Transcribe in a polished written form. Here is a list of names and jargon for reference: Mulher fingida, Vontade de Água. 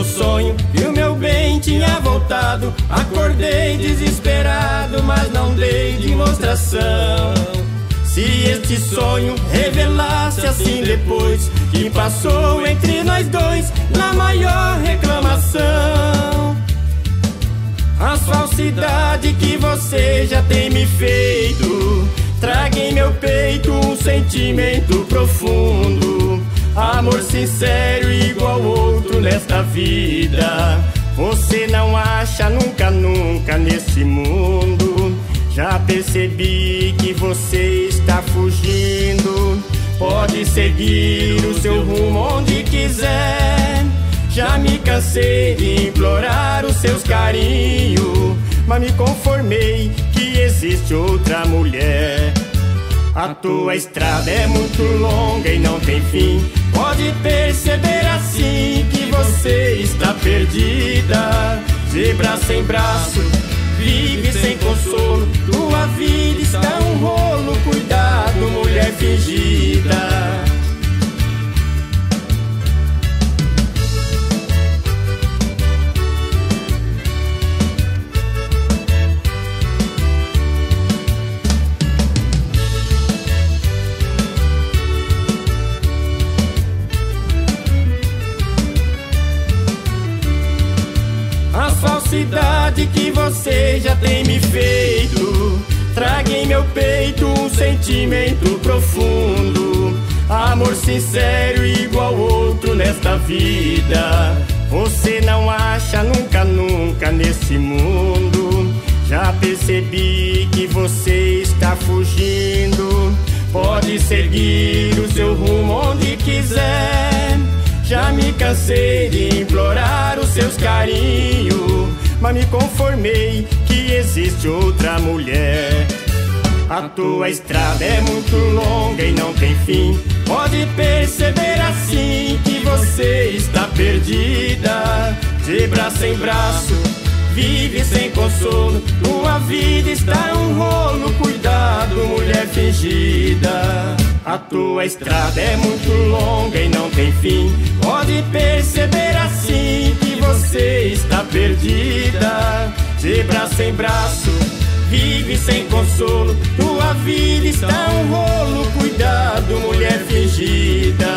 no sonho que o meu bem tinha voltado. Acordei desesperado, mas não dei demonstração. Se este sonho revelasse assim depois que passou entre nós dois, na maior reclamação. As falsidades que você já tem me feito traga em meu peito um sentimento profundo. Amor sincero igual outro nesta vida você não acha nunca, nunca nesse mundo. Já percebi que você está fugindo, pode seguir o seu rumo onde quiser. Já me cansei de implorar os seus carinhos, mas me conformei que existe outra mulher. A tua estrada é muito longa e não tem fim. Pode perceber assim que você está perdida. De braço em braço, vive sem consolo. Tua vida está um rolo, cuidado, mulher fingida. Falsidade que você já tem me feito traga em meu peito um sentimento profundo. Amor sincero igual outro nesta vida você não acha nunca, nunca nesse mundo. Já percebi que você está fugindo, pode seguir o seu rumo onde quiser. Já me cansei de implorar os seus carinhos, mas me conformei que existe outra mulher. A tua estrada é muito longa e não tem fim. Pode perceber assim que você está perdida. De braço em braço, vive sem consolo. Tua vida está um rolo, cuidado, mulher fingida. A tua estrada é muito longa e não tem fim. Pode perceber assim que você está perdida. De braço em braço, vive sem consolo. Tua vida está um rolo, cuidado, mulher fingida.